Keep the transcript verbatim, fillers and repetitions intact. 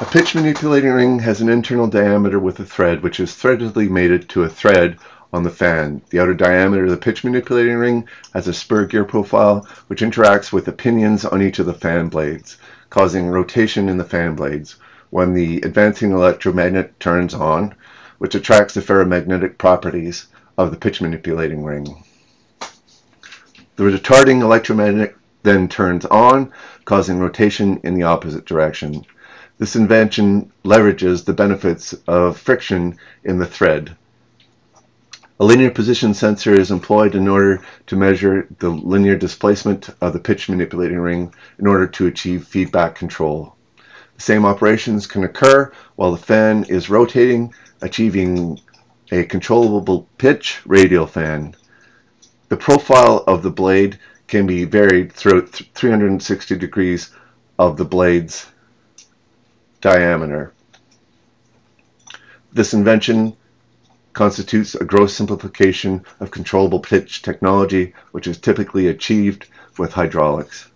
A pitch manipulating ring has an internal diameter with a thread which is threadedly mated to a thread on the fan. The outer diameter of the pitch manipulating ring has a spur gear profile which interacts with the pinions on each of the fan blades, causing rotation in the fan blades when the advancing electromagnet turns on, which attracts the ferromagnetic properties of the pitch manipulating ring. The retarding electromagnet then turns on, causing rotation in the opposite direction. This invention leverages the benefits of friction in the thread. A linear position sensor is employed in order to measure the linear displacement of the pitch manipulating ring in order to achieve feedback control. The same operations can occur while the fan is rotating, achieving a controllable pitch radial fan. The profile of the blade can be varied throughout three hundred sixty degrees of the blade's diameter. This invention constitutes a gross simplification of controllable pitch technology, which is typically achieved with hydraulics.